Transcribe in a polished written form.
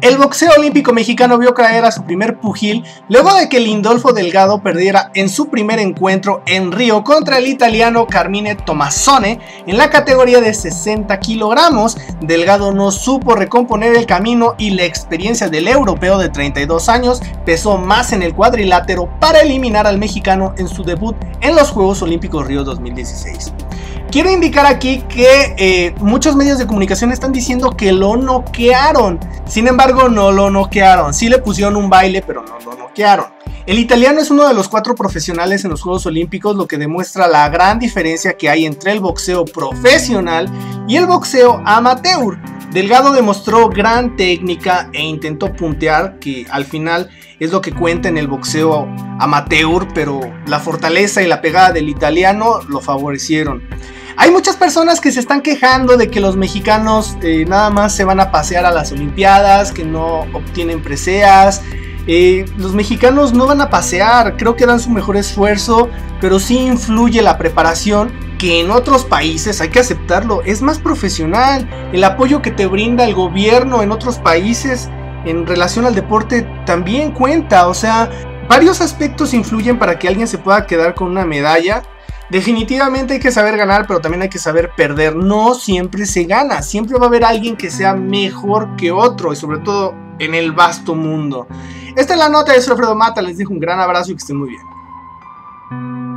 El boxeo olímpico mexicano vio caer a su primer pugil luego de que Lindolfo Delgado perdiera en su primer encuentro en Río contra el italiano Carmine Tommasone en la categoría de 60 kilogramos. Delgado no supo recomponer el camino y la experiencia del europeo de 32 años pesó más en el cuadrilátero para eliminar al mexicano en su debut en los Juegos Olímpicos Río 2016. Quiero indicar aquí que muchos medios de comunicación están diciendo que lo noquearon. Sin embargo, no lo noquearon. Sí le pusieron un baile, pero no lo noquearon. El italiano es uno de los 4 profesionales en los Juegos Olímpicos, lo que demuestra la gran diferencia que hay entre el boxeo profesional y el boxeo amateur. Delgado demostró gran técnica e intentó puntear, que al final es lo que cuenta en el boxeo amateur, pero la fortaleza y la pegada del italiano lo favorecieron. Hay muchas personas que se están quejando de que los mexicanos nada más se van a pasear a las Olimpiadas, que no obtienen preseas. Los mexicanos no van a pasear, creo que dan su mejor esfuerzo, pero sí influye la preparación, que en otros países, hay que aceptarlo, es más profesional. El apoyo que te brinda el gobierno en otros países en relación al deporte también cuenta. O sea, varios aspectos influyen para que alguien se pueda quedar con una medalla. Definitivamente hay que saber ganar, pero también hay que saber perder. No siempre se gana, siempre va a haber alguien que sea mejor que otro, y sobre todo en el vasto mundo. Esta es la nota de Alfredo Mata, les dejo un gran abrazo y que estén muy bien.